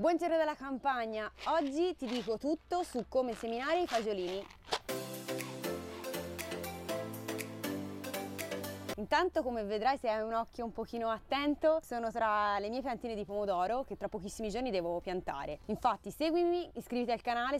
Buongiorno dalla campagna, oggi ti dico tutto su come seminare i fagiolini. Intanto, come vedrai se hai un occhio un pochino attento, sono tra le mie piantine di pomodoro che tra pochissimi giorni devo piantare. Infatti seguimi, iscriviti al canale.